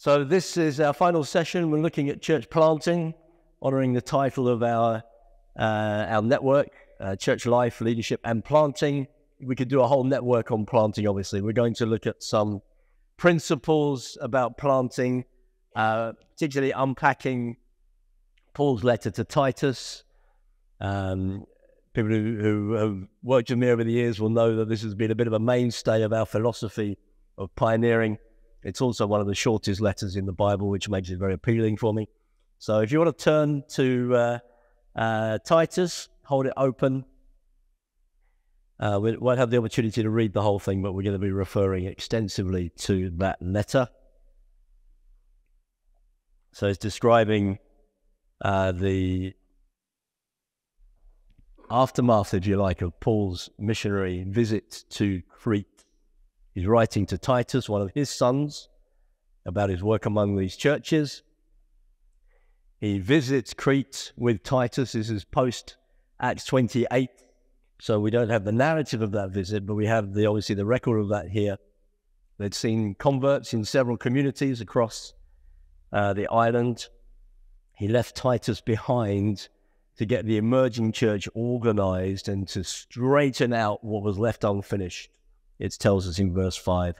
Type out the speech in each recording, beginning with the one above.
So this is our final session. We're looking at church planting, honoring the title of our network, Church Life, Leadership and Planting. We could do a whole network on planting, obviously. We're going to look at some principles about planting, particularly unpacking Paul's letter to Titus. People who have worked with me over the years will know that this has been a bit of a mainstay of our philosophy of pioneering. It's also one of the shortest letters in the Bible, which makes it very appealing for me. So if you want to turn to Titus, hold it open. We won't have the opportunity to read the whole thing, but we're going to be referring extensively to that letter. So it's describing the aftermath, if you like, of Paul's missionary visit to Crete. He's writing to Titus, one of his sons, about his work among these churches. He visits Crete with Titus. This is post Acts 28. So we don't have the narrative of that visit, but we have obviously the record of that here. They'd seen converts in several communities across the island. He left Titus behind to get the emerging church organized and to straighten out what was left unfinished. It tells us in verse 5,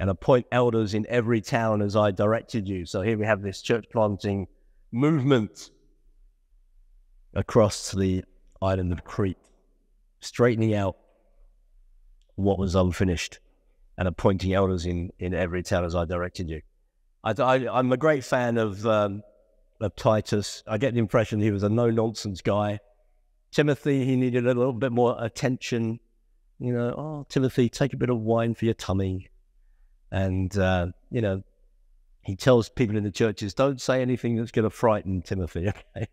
and appoint elders in every town as I directed you. So here we have this church planting movement across the island of Crete, straightening out what was unfinished and appointing elders in every town as I directed you. I'm a great fan of Titus. I get the impression he was a no-nonsense guy. Timothy, he needed a little bit more attention. You know, oh, Timothy, take a bit of wine for your tummy. And, you know, he tells people in the churches, don't say anything that's going to frighten Timothy. Okay?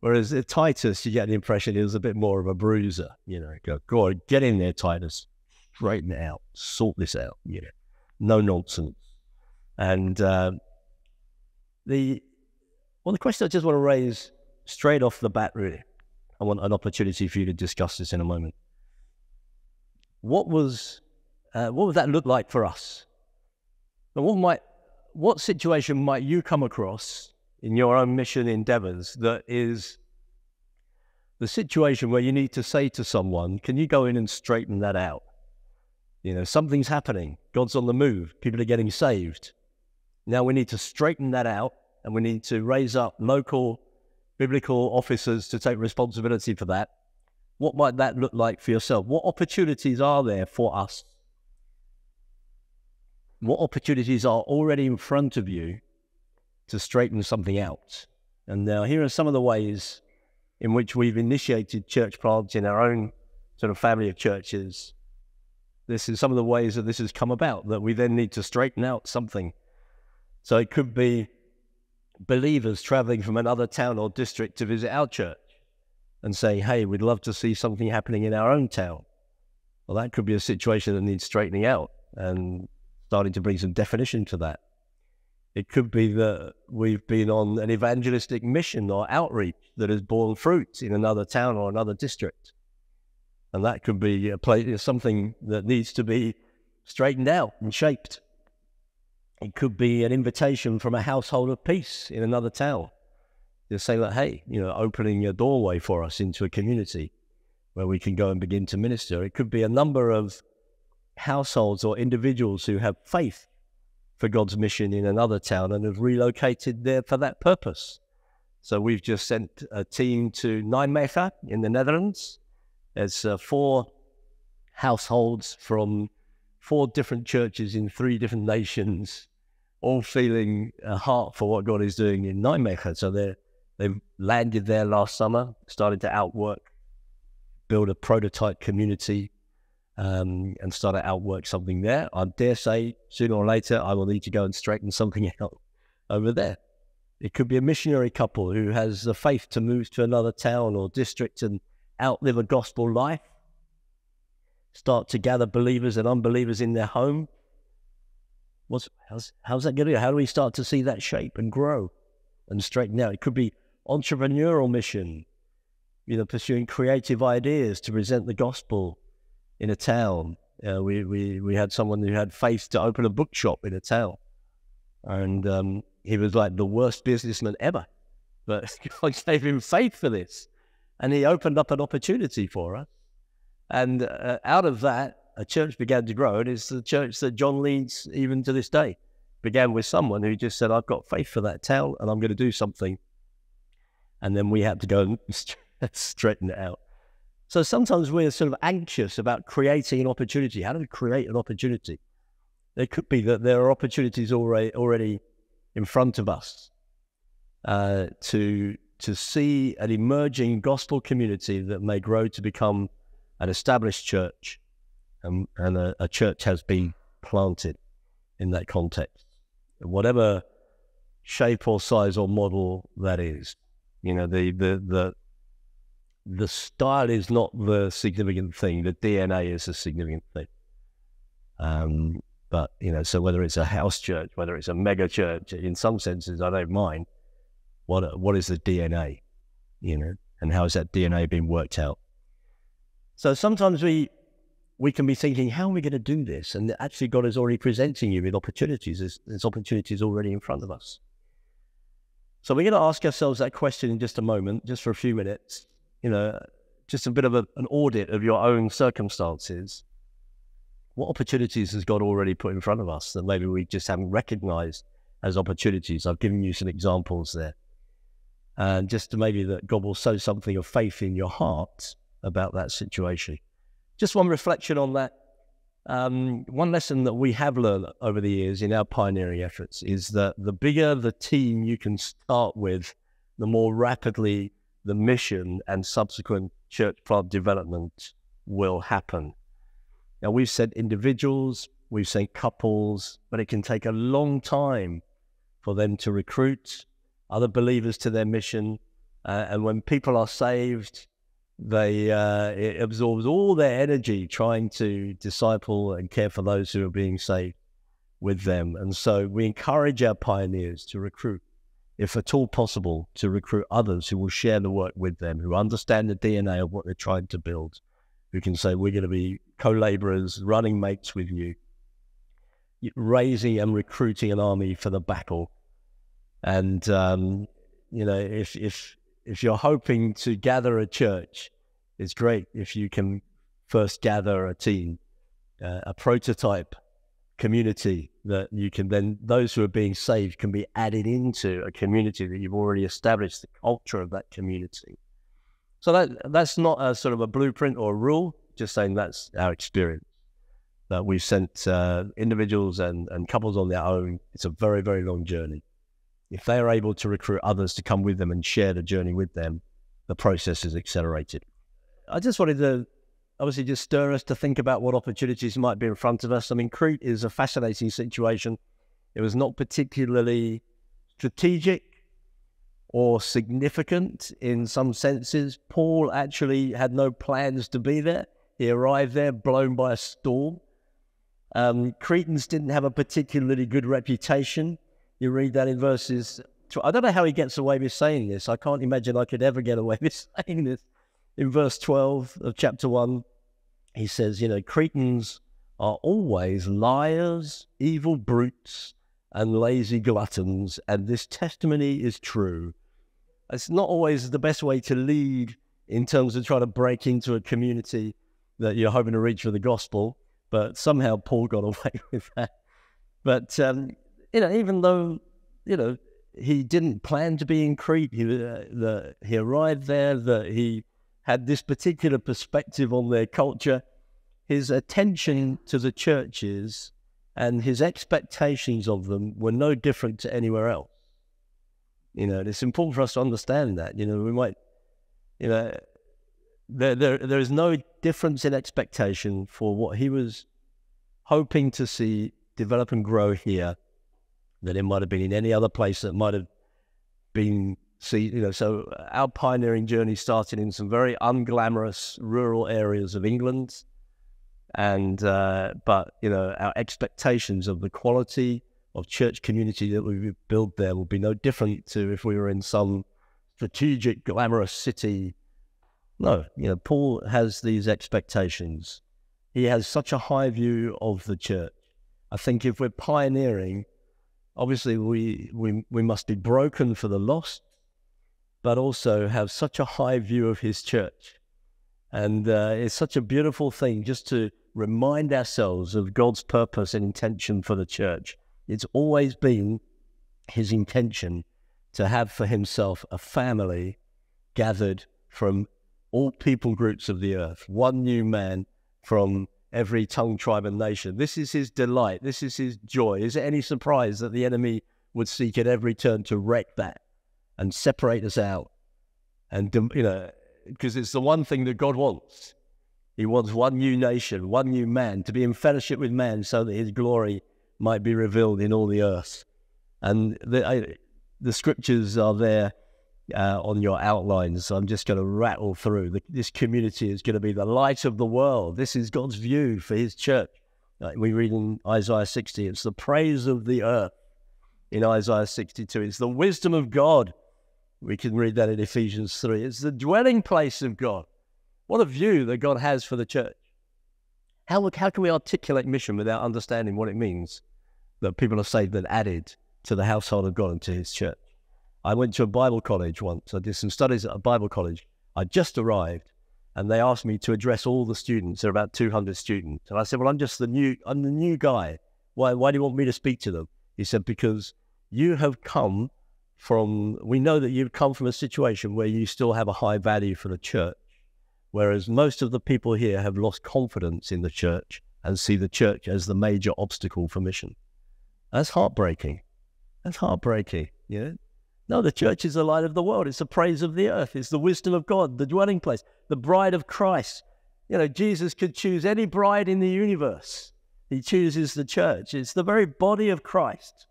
Whereas Titus, you get the impression he was a bit more of a bruiser. You know, go on, get in there, Titus. Straighten it out. Sort this out. You know, no nonsense. And the question I just want to raise straight off the bat, really. I want an opportunity for you to discuss this in a moment. What would that look like for us? And what situation might you come across in your own mission endeavors that is the situation where you need to say to someone, can you go in and straighten that out? You know, something's happening. God's on the move. People are getting saved. Now we need to straighten that out, and we need to raise up local biblical officers to take responsibility for that. What might that look like for yourself? What opportunities are there for us? What opportunities are already in front of you to straighten something out? And now here are some of the ways in which we've initiated church plants in our own sort of family of churches. This is some of the ways that this has come about, that we then need to straighten out something. So it could be believers traveling from another town or district to visit our church and say, hey, we'd love to see something happening in our own town. Well, that could be a situation that needs straightening out and starting to bring some definition to that. It could be that we've been on an evangelistic mission or outreach that has borne fruit in another town or another district. And that could be a place, something that needs to be straightened out and shaped. It could be an invitation from a household of peace in another town. They're saying that, hey, you know, opening a doorway for us into a community where we can go and begin to minister. It could be a number of households or individuals who have faith for God's mission in another town and have relocated there for that purpose. So we've just sent a team to Nijmegen in the Netherlands. There's 4 households from 4 different churches in 3 different nations, all feeling a heart for what God is doing in Nijmegen. So they've landed there last summer, started to outwork, build a prototype community, and start to outwork something there. I dare say sooner or later I will need to go and straighten something out over there. It could be a missionary couple who has the faith to move to another town or district and outlive a gospel life, start to gather believers and unbelievers in their home. How's that going to be? How do we start to see that shape and grow and straighten out? It could be entrepreneurial mission, you know, pursuing creative ideas to present the gospel in a town. We had someone who had faith to open a bookshop in a town. And he was like the worst businessman ever, but God gave him faith for this. And he opened up an opportunity for us. And out of that, a church began to grow. And it's the church that John leads even to this day. Began with someone who just said, I've got faith for that towel and I'm going to do something. And then we had to go and straighten it out. So sometimes we're sort of anxious about creating an opportunity. How do we create an opportunity? It could be that there are opportunities already in front of us to see an emerging gospel community that may grow to become an established church, and a church has been planted in that context, whatever shape or size or model that is. You know, the style is not the significant thing. The DNA is the significant thing. But, you know, so whether it's a house church, whether it's a mega church, in some senses, I don't mind. What is the DNA, you know, and how is that DNA being worked out? So sometimes we can be thinking, how are we going to do this? And actually God is already presenting you with opportunities. There's opportunities already in front of us. So we're going to ask ourselves that question in just a moment, just for a few minutes, you know, just a bit of an audit of your own circumstances. What opportunities has God already put in front of us that maybe we just haven't recognized as opportunities? I've given you some examples there. And just to maybe that God will sow something of faith in your heart about that situation. Just one reflection on that. One lesson that we have learned over the years in our pioneering efforts is that the bigger the team you can start with, the more rapidly the mission and subsequent church plant development will happen. Now, we've sent individuals, we've sent couples, but it can take a long time for them to recruit other believers to their mission. And when people are saved, it absorbs all their energy trying to disciple and care for those who are being saved with them. And so we encourage our pioneers to recruit, if at all possible, to recruit others who will share the work with them, who understand the DNA of what they're trying to build, who can say, we're going to be co-laborers, running mates with you, raising and recruiting an army for the battle. And, you know, if you're hoping to gather a church, it's great if you can first gather a team, a prototype community that you can then, those who are being saved can be added into a community that you've already established the culture of that community. So that's not a sort of a blueprint or a rule, just saying that's our experience, that we've sent individuals and couples on their own. It's a very, very long journey. If they are able to recruit others to come with them and share the journey with them, the process is accelerated. I just wanted to obviously just stir us to think about what opportunities might be in front of us. I mean, Crete is a fascinating situation. It was not particularly strategic or significant in some senses. Paul actually had no plans to be there. He arrived there blown by a storm. Cretans didn't have a particularly good reputation. You read that in verses 12. I don't know how he gets away with saying this. I can't imagine I could ever get away with saying this. In verse 12 of chapter 1, he says, you know, Cretans are always liars, evil brutes, and lazy gluttons, and this testimony is true. It's not always the best way to lead in terms of trying to break into a community that you're hoping to reach for the gospel, but somehow Paul got away with that. But, you know, even though, you know, he didn't plan to be in Crete, he arrived there, he had this particular perspective on their culture, his attention to the churches and his expectations of them were no different to anywhere else. You know, and it's important for us to understand that. You know, we might, you know, there is no difference in expectation for what he was hoping to see develop and grow here that it might have been in any other place that might have been, you know. So our pioneering journey started in some very unglamorous rural areas of England. And, but, you know, our expectations of the quality of church community that we build there will be no different to if we were in some strategic, glamorous city. No, you know, Paul has these expectations. He has such a high view of the church. I think if we're pioneering, Obviously, we must be broken for the lost, but also have such a high view of his church. And it's such a beautiful thing just to remind ourselves of God's purpose and intention for the church. It's always been his intention to have for himself a family gathered from all people groups of the earth, one new man from every tongue, tribe, and nation. This is his delight. This is his joy. Is it any surprise that the enemy would seek at every turn to wreck that and separate us out? And, you know, because it's the one thing that God wants. He wants one new nation, one new man, to be in fellowship with man so that his glory might be revealed in all the earth. And the scriptures are there on your outlines. So I'm just going to rattle through. This community is going to be the light of the world. This is God's view for his church. We read in Isaiah 60, it's the praise of the earth. In Isaiah 62, it's the wisdom of God. We can read that in Ephesians 3. It's the dwelling place of God. What a view that God has for the church. How can we articulate mission without understanding what it means that people are saved and added to the household of God and to his church? I went to a Bible college once. I did some studies at a Bible college. I just arrived, and they asked me to address all the students. There are about 200 students. And I said, well, I'm the new guy. Why do you want me to speak to them? He said, because you have come from, we know that you've come from a situation where you still have a high value for the church, whereas most of the people here have lost confidence in the church and see the church as the major obstacle for mission. That's heartbreaking. That's heartbreaking, you know? No, the church is the light of the world. It's the praise of the earth. It's the wisdom of God, the dwelling place, the bride of Christ. You know, Jesus could choose any bride in the universe. He chooses the church. It's the very body of Christ.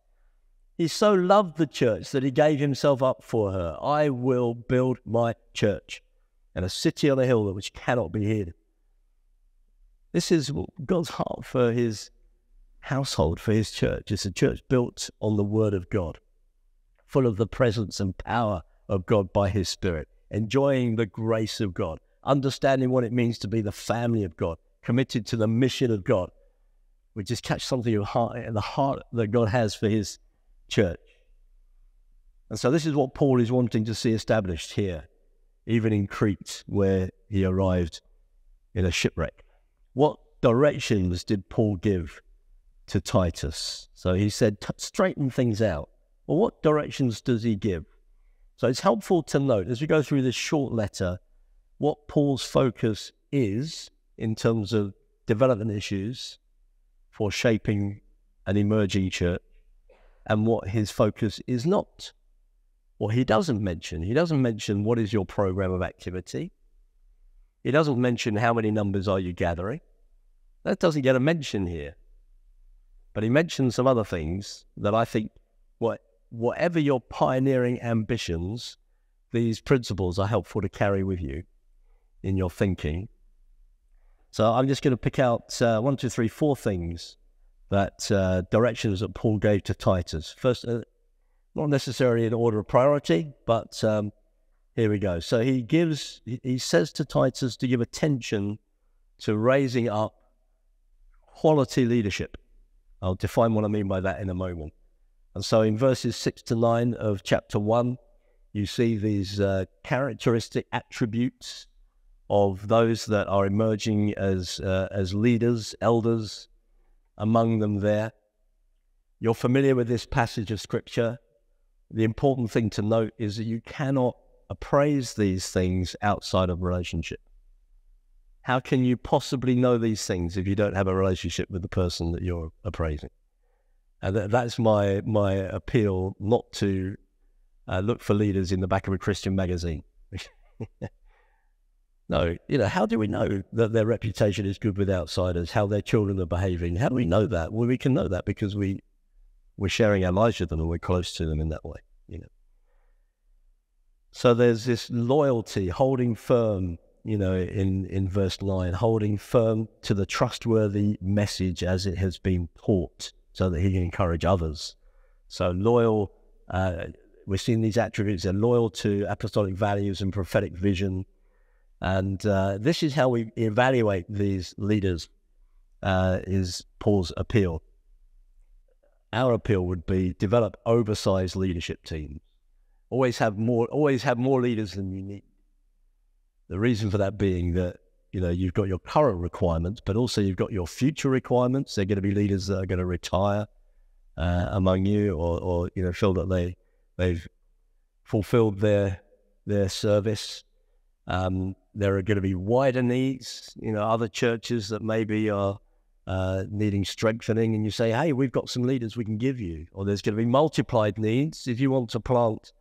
He so loved the church that he gave himself up for her. I will build my church, and a city on a hill which cannot be hid. This is God's heart for his household, for his church. It's a church built on the word of God, full of the presence and power of God by his Spirit, enjoying the grace of God, understanding what it means to be the family of God, committed to the mission of God. We just catch something in the heart that God has for his church. And so this is what Paul is wanting to see established here, even in Crete, where he arrived in a shipwreck. What directions did Paul give to Titus? So he said, straighten things out. Well, what directions does he give? So it's helpful to note, as we go through this short letter, what Paul's focus is in terms of development issues for shaping an emerging church, and what his focus is not, or he doesn't mention. He doesn't mention what is your program of activity. He doesn't mention how many numbers are you gathering. That doesn't get a mention here. But he mentions some other things that I think, whatever your pioneering ambitions, these principles are helpful to carry with you in your thinking. So I'm just going to pick out 4 things that directions that Paul gave to Titus. First, not necessarily in order of priority, but here we go. So he says to Titus to give attention to raising up quality leadership. I'll define what I mean by that in a moment. And so in verses 6 to 9 of chapter 1, you see these characteristic attributes of those that are emerging as leaders, elders, among them there. You're familiar with this passage of Scripture. The important thing to note is that you cannot appraise these things outside of relationship. How can you possibly know these things if you don't have a relationship with the person that you're appraising? And that's my appeal, not to look for leaders in the back of a Christian magazine. No, you know, how do we know that their reputation is good with outsiders, how their children are behaving? How do we know that? Well, we can know that because we're sharing our lives with them, and we're close to them in that way, you know. So there's this loyalty, holding firm, you know, in verse 9, holding firm to the trustworthy message as it has been taught, so that he can encourage others. So loyal, we're seeing these attributes. They're loyal to apostolic values and prophetic vision. And this is how we evaluate these leaders, is Paul's appeal. our appeal would be develop oversized leadership teams. Always have more leaders than you need. The reason for that being that, you know, you've got your current requirements, but also you've got your future requirements. They're going to be leaders that are going to retire among you, or you know, feel that they've fulfilled their service. There are going to be wider needs, you know, other churches that maybe are needing strengthening, and you say, hey, we've got some leaders we can give you. Or there's going to be multiplied needs. If you want to plant,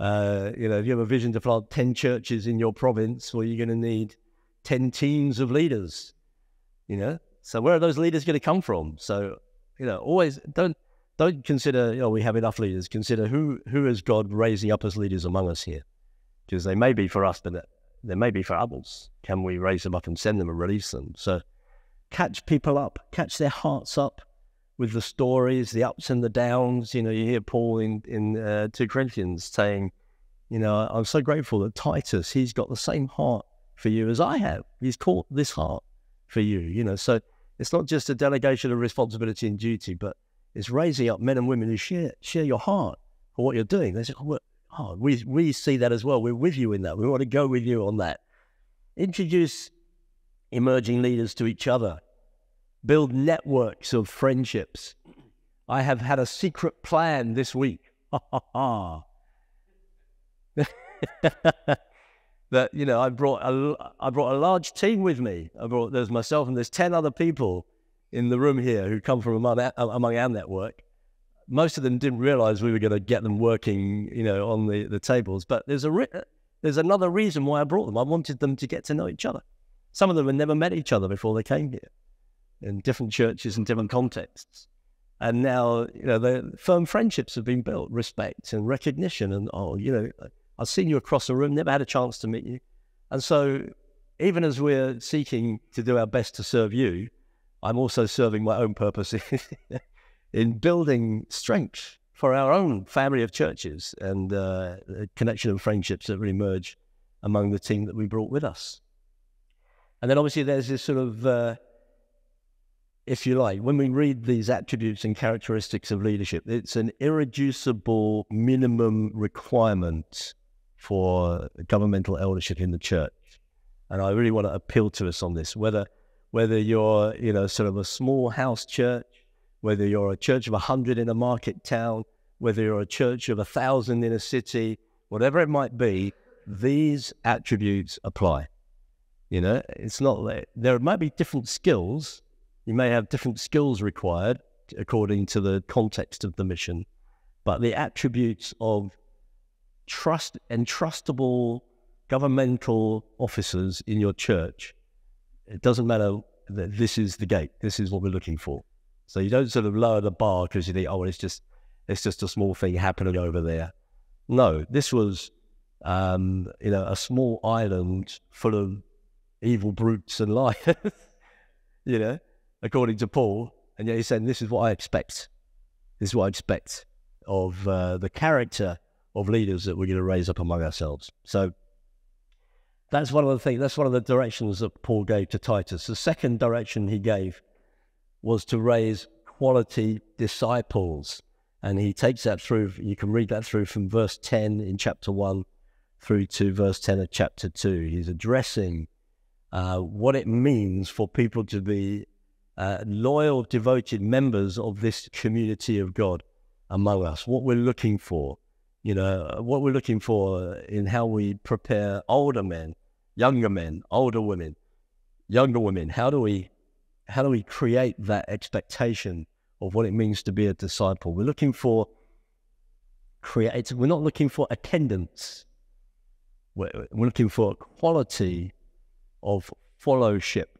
you know, if you have a vision to plant 10 churches in your province, well, you're going to need 10 teams of leaders, you know. So where are those leaders going to come from? So, you know, always don't consider, you know, we have enough leaders. Consider who is God raising up as leaders among us here, because they may be for us, but they may be for others. Can we raise them up and send them and release them? So catch people up, catch their hearts up with the stories, the ups and the downs. You know, you hear Paul in 2 Corinthians saying, you know, I'm so grateful that Titus, he's got the same heart for you as I have. He's caught this heart for you, you know. So it's not just a delegation of responsibility and duty, but it's raising up men and women who share your heart for what you're doing. They say, oh, we see that as well. We're with you in that. We want to go with you on that. Introduce emerging leaders to each other. Build networks of friendships. I have had a secret plan this week. Ha, ha, ha. That, you know, I brought a large team with me. There's myself and there's 10 other people in the room here who come from among our network. Most of them didn't realize we were going to get them working, you know, on the tables. But there's another reason why I brought them. I wanted them to get to know each other. Some of them had never met each other before they came here, in different churches and different contexts. And now, you know, the firm friendships have been built, respect and recognition. And, oh, you know, I've seen you across the room, never had a chance to meet you. And so even as we're seeking to do our best to serve you, I'm also serving my own purpose in building strength for our own family of churches and a connection of friendships that will emerge among the team that we brought with us. And then obviously there's this sort of, if you like, when we read these attributes and characteristics of leadership, it's an irreducible minimum requirement for governmental eldership in the church. And I really want to appeal to us on this, whether you're, you know, sort of a small house church, whether you're a church of 100 in a market town, whether you're a church of 1,000 in a city, whatever it might be, these attributes apply. You know, it's not that there might be different skills. You may have different skills required according to the context of the mission, but the attributes of entrustable governmental officers in your church, it doesn't matter that this is the gate, this is what we're looking for. So you don't sort of lower the bar because you think, oh, well, it's just a small thing happening over there. No, this was, you know, a small island full of evil brutes and liars, you know, according to Paul, and yet he's saying, this is what I expect. This is what I expect of the character of leaders that we're going to raise up among ourselves. So that's one of the things, that's one of the directions that Paul gave to Titus. The second direction he gave was to raise quality disciples. And he takes that through, you can read that through from verse 10 in chapter 1 through to verse 10 of chapter 2. He's addressing what it means for people to be loyal, devoted members of this community of God among us. What we're looking for, you know, what we're looking for in how we prepare older men, older women, younger women. How do we create that expectation of what it means to be a disciple? We're looking for we're not looking for attendance. We're looking for quality of fellowship.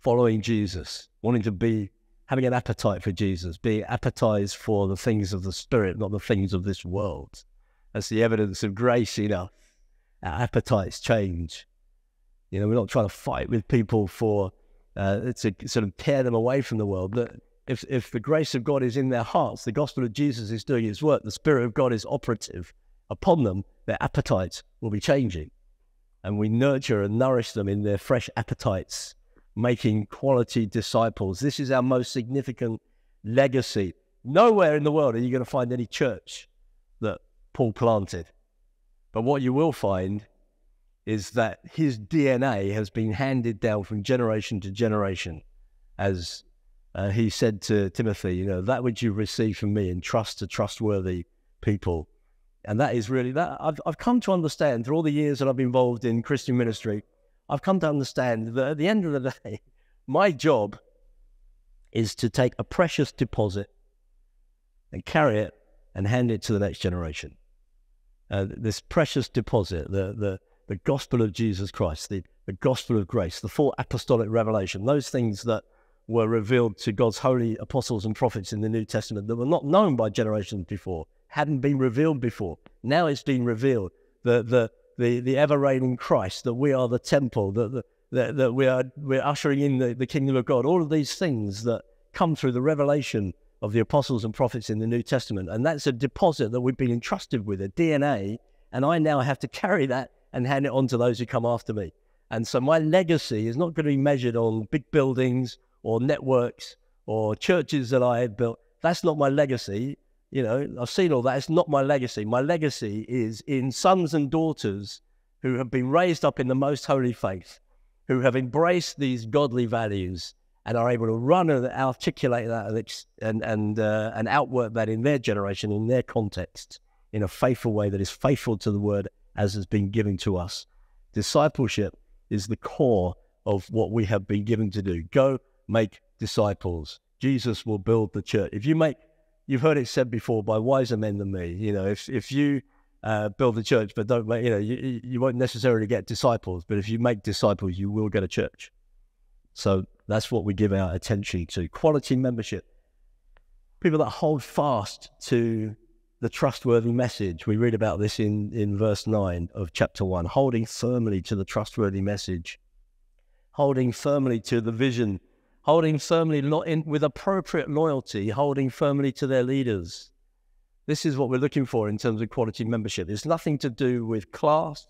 Following Jesus, wanting to be, having an appetite for Jesus, being appetized for the things of the Spirit, not the things of this world. That's the evidence of grace, you know. Our appetites change. You know, we're not trying to fight with people for, to sort of tear them away from the world. But if the grace of God is in their hearts, the gospel of Jesus is doing its work, the Spirit of God is operative upon them, their appetites will be changing. And we nurture and nourish them in their fresh appetites, making quality disciples. This is our most significant legacy. Nowhere in the world are you going to find any church that Paul planted. But what you will find is that his DNA has been handed down from generation to generation. As he said to Timothy, you know, that which you've received from me, entrust to trustworthy people. And that is really that. I've come to understand through all the years that I've been involved in Christian ministry, I've come to understand that at the end of the day, my job is to take a precious deposit and carry it and hand it to the next generation. This precious deposit, the gospel of Jesus Christ, the gospel of grace, the full apostolic revelation, those things that were revealed to God's holy apostles and prophets in the New Testament that were not known by generations before, hadn't been revealed before. Now it's been revealed, the ever-reigning Christ, that we are the temple, that we're ushering in the kingdom of God, all of these things that come through the revelation of the apostles and prophets in the New Testament. And that's a deposit that we've been entrusted with, a DNA, and I now have to carry that and hand it on to those who come after me. And so my legacy is not going to be measured on big buildings or networks or churches that I have built. That's not my legacy. You know, I've seen all that. It's not my legacy. My legacy is in sons and daughters who have been raised up in the most holy faith, who have embraced these godly values and are able to run and articulate that and outwork that in their generation, in their context, in a faithful way that is faithful to the word as has been given to us. Discipleship is the core of what we have been given to do. Go make disciples. Jesus will build the church. If you make, you've heard it said before by wiser men than me, you know, if you build the church but don't make, you know, you won't necessarily get disciples, but if you make disciples, you will get a church. So that's what we give our attention to. Quality membership. People that hold fast to the trustworthy message. We read about this in verse 9 of chapter 1. Holding firmly to the trustworthy message. Holding firmly to the vision. Holding firmly with appropriate loyalty. Holding firmly to their leaders. This is what we're looking for in terms of quality membership. It's nothing to do with class,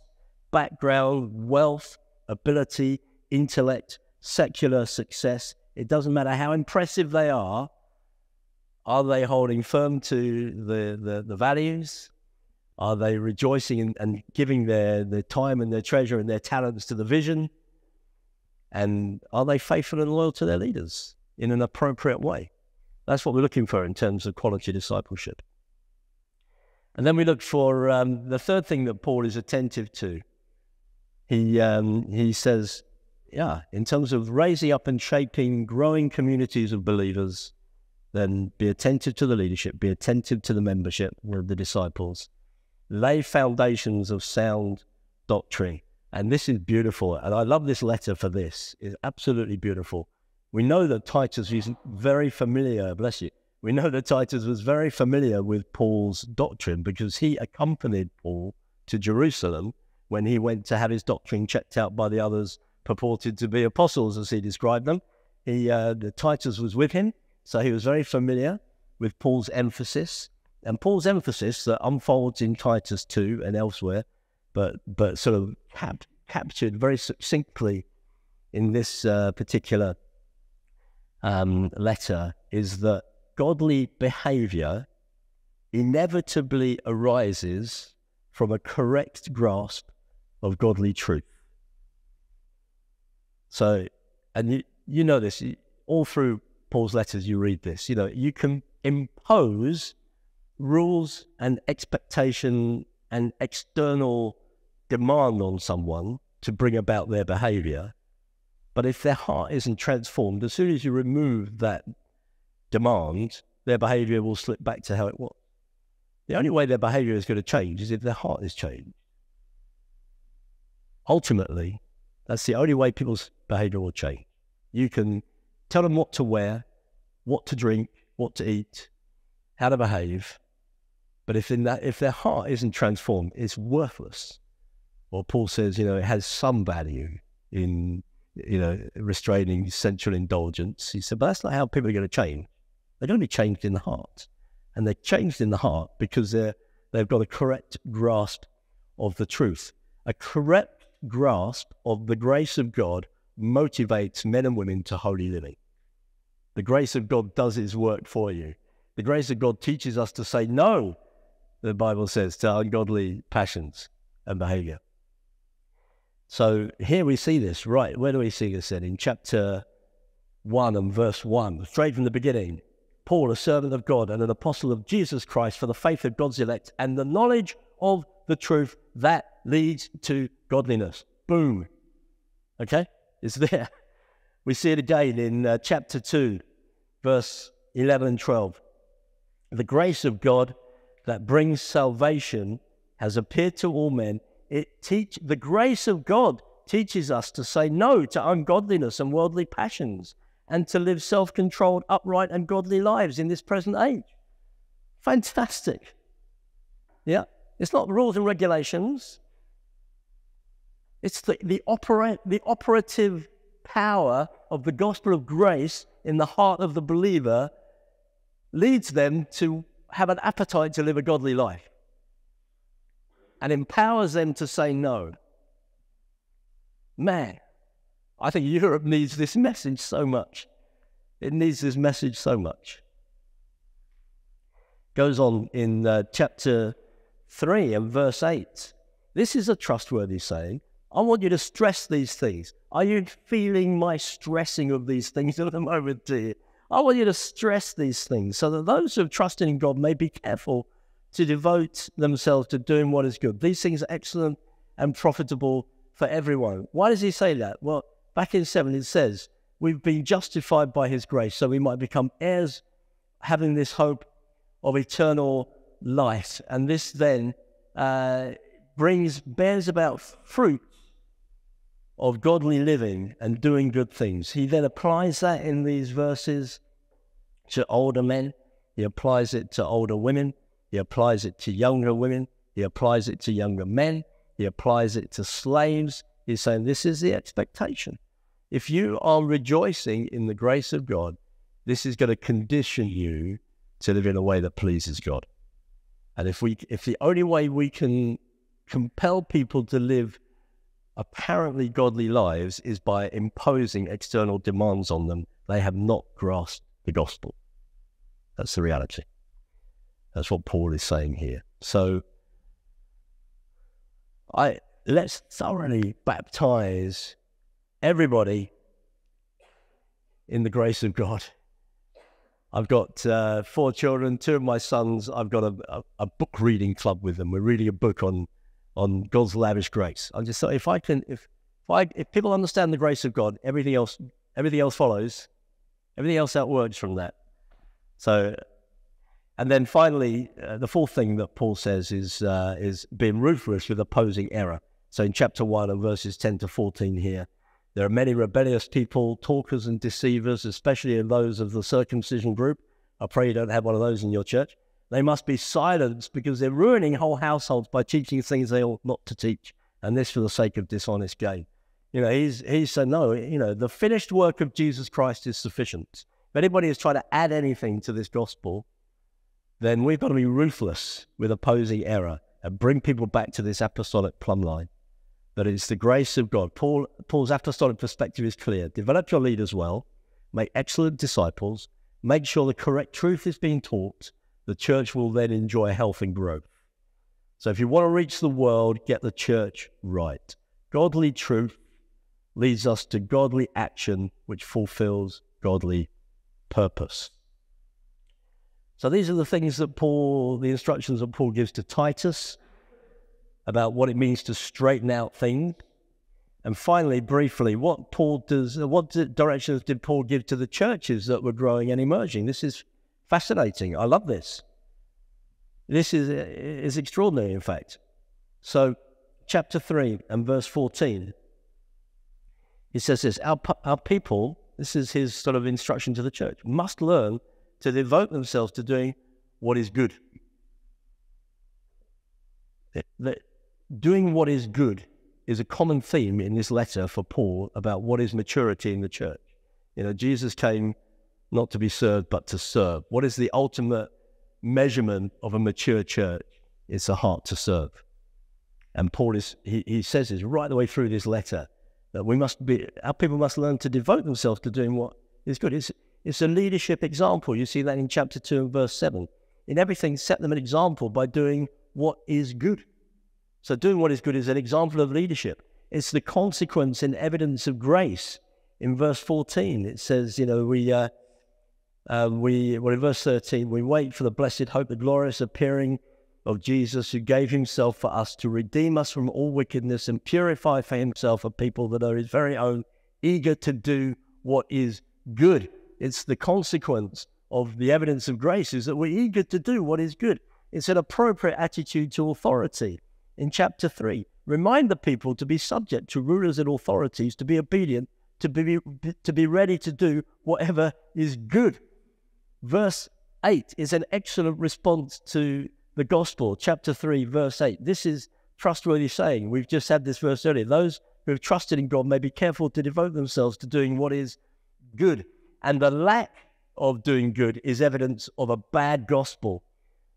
background, wealth, ability, intellect, secular success. It doesn't matter how impressive they are. Are they holding firm to the values? Are they rejoicing and giving their time and their treasure and their talents to the vision? And are they faithful and loyal to their leaders in an appropriate way? That's what we're looking for in terms of quality discipleship. And then we look for the third thing that Paul is attentive to. He says, yeah, in terms of raising up and shaping growing communities of believers, then be attentive to the leadership, be attentive to the membership with the disciples. Lay foundations of sound doctrine. And this is beautiful. And I love this letter for this. It's absolutely beautiful. We know that Titus is very familiar, bless you. We know that Titus was very familiar with Paul's doctrine because he accompanied Paul to Jerusalem when he went to have his doctrine checked out by the others purported to be apostles, as he described them. Titus was with him, so he was very familiar with Paul's emphasis. And Paul's emphasis that unfolds in Titus 2 and elsewhere, but sort of captured very succinctly in this particular letter, is that godly behavior inevitably arises from a correct grasp of godly truth. So, and you know this, all through Paul's letters you read this, you know, you can impose rules and expectation and external demand on someone to bring about their behavior, but if their heart isn't transformed, as soon as you remove that demand, their behavior will slip back to how it was. The only way their behavior is going to change is if their heart is changed. Ultimately, that's the only way people's behavior will change. You can tell them what to wear, what to drink, what to eat, how to behave, but if their heart isn't transformed, it's worthless. Or Paul says, you know, it has some value in, you know, restraining sensual indulgence. He said, but that's not how people are going to change. They're going to be changed in the heart. And they're changed in the heart because they've got a correct grasp of the truth. A correct grasp of the grace of God motivates men and women to holy living. The grace of God does its work for you. The grace of God teaches us to say no, the Bible says, to ungodly passions and behavior. So here we see this, right? Where do we see this then? In chapter 1 and verse 1, straight from the beginning. Paul, a servant of God and an apostle of Jesus Christ, for the faith of God's elect and the knowledge of the truth that leads to godliness. Boom. Okay? It's there. We see it again in chapter 2, verse 11 and 12. The grace of God that brings salvation has appeared to all men. The grace of God teaches us to say no to ungodliness and worldly passions and to live self-controlled, upright and godly lives in this present age. Fantastic. Yeah. It's not rules and regulations. It's the operative power of the gospel of grace in the heart of the believer leads them to have an appetite to live a godly life and empowers them to say no. Man, I think Europe needs this message so much. It needs this message so much. Goes on in chapter 3 and verse 8. This is a trustworthy saying. I want you to stress these things. Are you feeling my stressing of these things at the moment, dear? I want you to stress these things so that those who have trusted in God may be careful to devote themselves to doing what is good. These things are excellent and profitable for everyone. Why does he say that? Well, back in 7 it says, we've been justified by his grace so we might become heirs, having this hope of eternal life. And this then bears about fruit of godly living and doing good things. He then applies that in these verses to older men. He applies it to older women. He applies it to younger women. He applies it to younger men. He applies it to slaves. He's saying this is the expectation. If you are rejoicing in the grace of God, this is going to condition you to live in a way that pleases God. And if the only way we can compel people to live apparently godly lives is by imposing external demands on them, they have not grasped the gospel. That's the reality. That's what Paul is saying here. So let's thoroughly baptize everybody in the grace of God. I've got 4 children, 2 of my sons. I've got a book reading club with them. We're reading a book on God's lavish grace. I just thought if people understand the grace of God, everything else follows, everything else outworks from that. So, and then finally, the 4th thing that Paul says is being ruthless with opposing error. So in chapter 1 and verses 10 to 14 here, there are many rebellious people, talkers and deceivers, especially in those of the circumcision group. I pray you don't have one of those in your church. They must be silenced because they're ruining whole households by teaching things they ought not to teach, and this for the sake of dishonest gain. You know, he said, no, you know, the finished work of Jesus Christ is sufficient. If anybody is trying to add anything to this gospel, then we've got to be ruthless with opposing error and bring people back to this apostolic plumb line, that it's the grace of God. Paul's apostolic perspective is clear. Develop your leaders well, make excellent disciples, make sure the correct truth is being taught. The church will then enjoy health and growth. So if you want to reach the world, get the church right. Godly truth leads us to godly action, which fulfills godly purpose. So these are the things that Paul, the instructions that Paul gives to Titus about what it means to straighten out things. And finally, briefly, what directions did Paul give to the churches that were growing and emerging? This is fascinating. I love this. This is extraordinary, in fact. So, chapter 3 and verse 14, he says this, our people, this is his sort of instruction to the church, must learn to devote themselves to doing what is good. Doing what is good is a common theme in this letter for Paul about what is maturity in the church. You know, Jesus came not to be served, but to serve. What is the ultimate measurement of a mature church? It's a heart to serve. And Paul he says this right the way through this letter, that our people must learn to devote themselves to doing what is good. It's, It's a leadership example. You see that in chapter 2 and verse 7. In everything, set them an example by doing what is good. So doing what is good is an example of leadership. It's the consequence and evidence of grace. In verse 14, it says, you know, in verse 13, we wait for the blessed hope, the glorious appearing of Jesus, who gave himself for us to redeem us from all wickedness and purify for himself a people that are his very own, eager to do what is good. It's the consequence of the evidence of grace is that we're eager to do what is good. It's an appropriate attitude to authority. In chapter 3, remind the people to be subject to rulers and authorities, to be obedient, to be ready to do whatever is good. Verse 8 is an excellent response to the gospel. Chapter 3, verse 8. This is trustworthy saying. We've just had this verse earlier. Those who have trusted in God may be careful to devote themselves to doing what is good. And the lack of doing good is evidence of a bad gospel.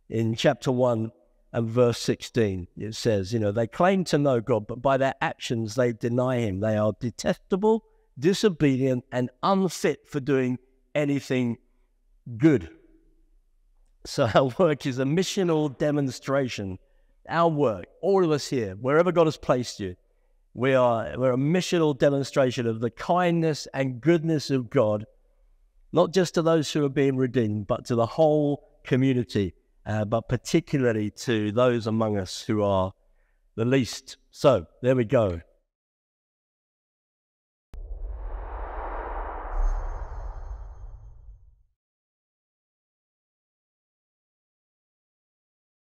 In chapter 1 and verse 16, it says, you know, they claim to know God, but by their actions they deny him. They are detestable, disobedient, and unfit for doing anything good. So our work is a missional demonstration. Our work, all of us here, wherever God has placed you, we're a missional demonstration of the kindness and goodness of God, not just to those who are being redeemed, but to the whole community, but particularly to those among us who are the least. So there we go.